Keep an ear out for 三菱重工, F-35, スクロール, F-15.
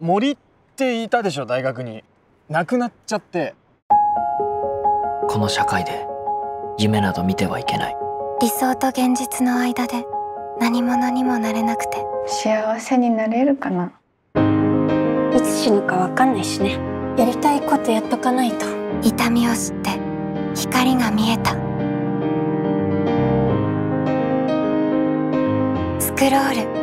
森っていたでしょ、大学に。亡くなっちゃって。この社会で夢など見てはいけない。理想と現実の間で何者にもなれなくて。幸せになれるかな。いつ死ぬか分かんないしね。やりたいことやっとかないと。痛みを知って光が見えた。スクロール。